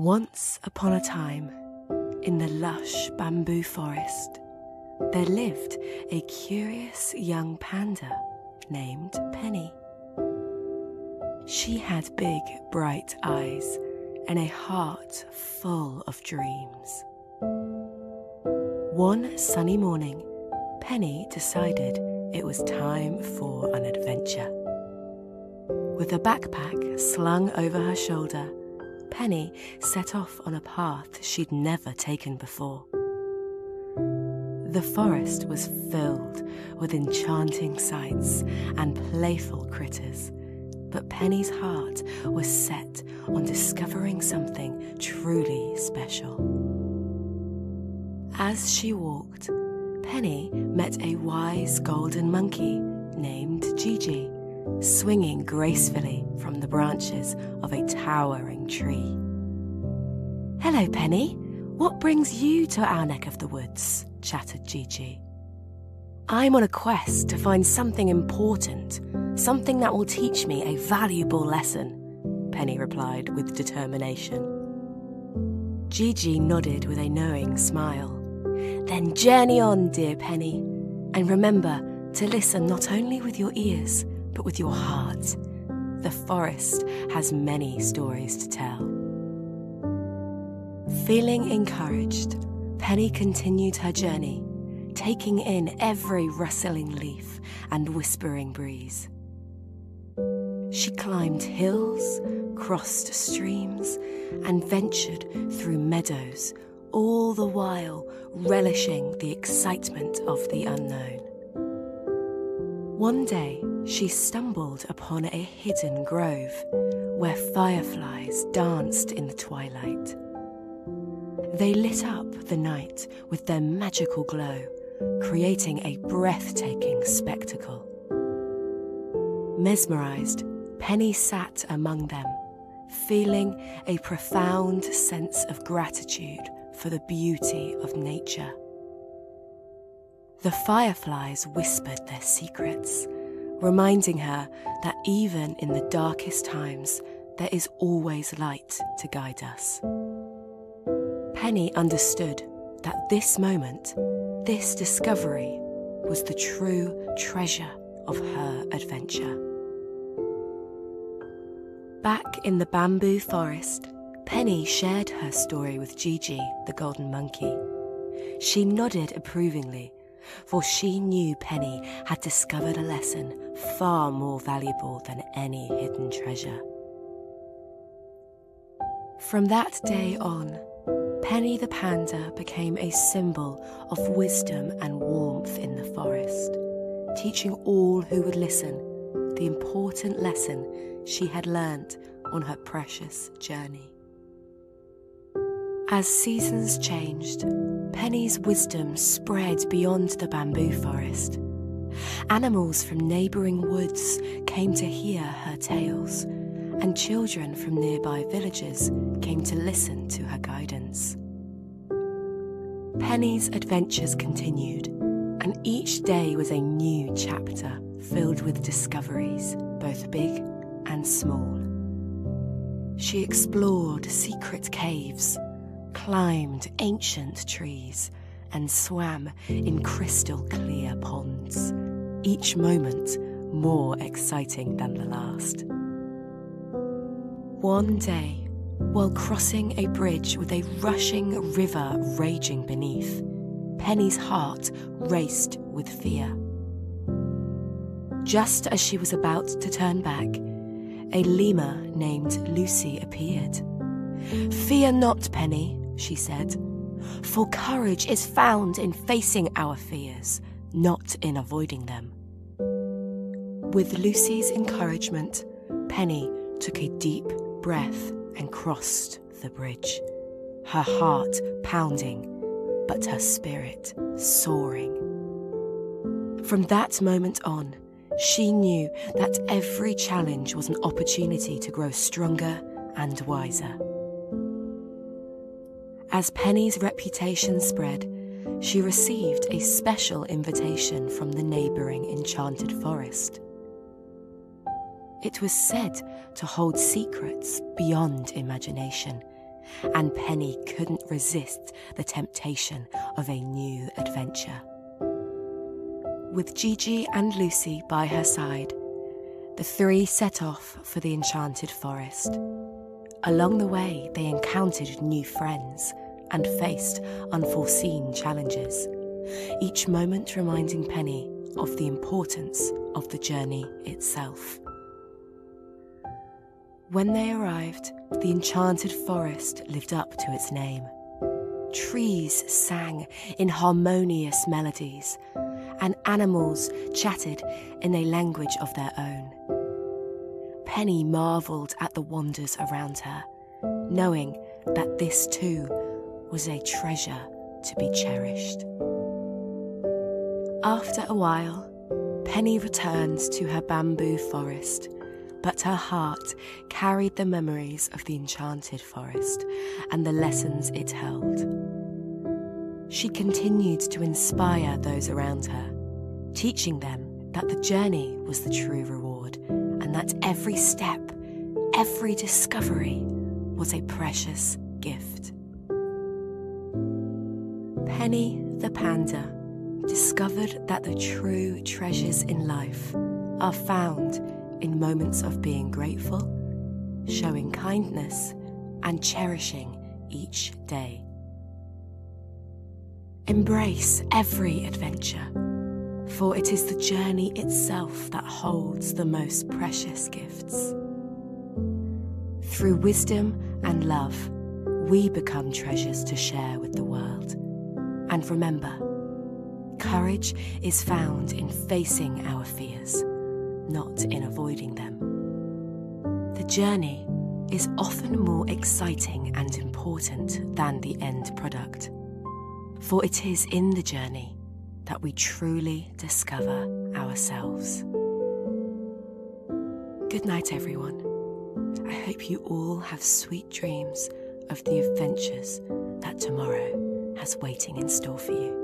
Once upon a time, in the lush bamboo forest, there lived a curious young panda named Penny. She had big, bright eyes and a heart full of dreams. One sunny morning, Penny decided it was time for an adventure. With a backpack slung over her shoulder, Penny set off on a path she'd never taken before. The forest was filled with enchanting sights and playful critters, but Penny's heart was set on discovering something truly special. As she walked, Penny met a wise golden monkey named Gigi, swinging gracefully from the branches of a towering tree. "Hello, Penny. What brings you to our neck of the woods?" chattered Gigi. "I'm on a quest to find something important, something that will teach me a valuable lesson," Penny replied with determination. Gigi nodded with a knowing smile. "Then journey on, dear Penny, and remember to listen not only with your ears, but with your heart. The forest has many stories to tell." Feeling encouraged, Penny continued her journey, taking in every rustling leaf and whispering breeze. She climbed hills, crossed streams, and ventured through meadows, all the while relishing the excitement of the unknown. One day, she stumbled upon a hidden grove where fireflies danced in the twilight. They lit up the night with their magical glow, creating a breathtaking spectacle. Mesmerized, Penny sat among them, feeling a profound sense of gratitude for the beauty of nature. The fireflies whispered their secrets, reminding her that even in the darkest times, there is always light to guide us. Penny understood that this moment, this discovery, was the true treasure of her adventure. Back in the bamboo forest, Penny shared her story with Gigi, the golden monkey. She nodded approvingly, for she knew Penny had discovered a lesson far more valuable than any hidden treasure. From that day on, Penny the Panda became a symbol of wisdom and warmth in the forest, teaching all who would listen the important lesson she had learned on her precious journey. As seasons changed, Penny's wisdom spread beyond the bamboo forest. Animals from neighbouring woods came to hear her tales, and children from nearby villages came to listen to her guidance. Penny's adventures continued, and each day was a new chapter filled with discoveries, both big and small. She explored secret caves, climbed ancient trees, and swam in crystal clear ponds, each moment more exciting than the last. One day, while crossing a bridge with a rushing river raging beneath, Penny's heart raced with fear. Just as she was about to turn back, a lemur named Lucy appeared. "Fear not, Penny," she said, "for courage is found in facing our fears, not in avoiding them." With Lucy's encouragement, Penny took a deep breath and crossed the bridge, her heart pounding, but her spirit soaring. From that moment on, she knew that every challenge was an opportunity to grow stronger and wiser. As Penny's reputation spread, she received a special invitation from the neighbouring enchanted forest. It was said to hold secrets beyond imagination and Penny couldn't resist the temptation of a new adventure. With Gigi and Lucy by her side, the three set off for the enchanted forest. Along the way, they encountered new friends and faced unforeseen challenges, each moment reminding Penny of the importance of the journey itself. When they arrived, the enchanted forest lived up to its name. Trees sang in harmonious melodies, and animals chatted in a language of their own. Penny marvelled at the wonders around her, knowing that this too was a treasure to be cherished. After a while, Penny returned to her bamboo forest, but her heart carried the memories of the enchanted forest and the lessons it held. She continued to inspire those around her, teaching them that the journey was the true reward and that every step, every discovery was a precious gift. Penny the Panda discovered that the true treasures in life are found in moments of being grateful, showing kindness, and cherishing each day. Embrace every adventure, for it is the journey itself that holds the most precious gifts. Through wisdom and love, we become treasures to share with the world. And remember, courage is found in facing our fears, not in avoiding them. The journey is often more exciting and important than the end product, for it is in the journey that we truly discover ourselves. Good night, everyone. I hope you all have sweet dreams of the adventures that tomorrow has waiting in store for you.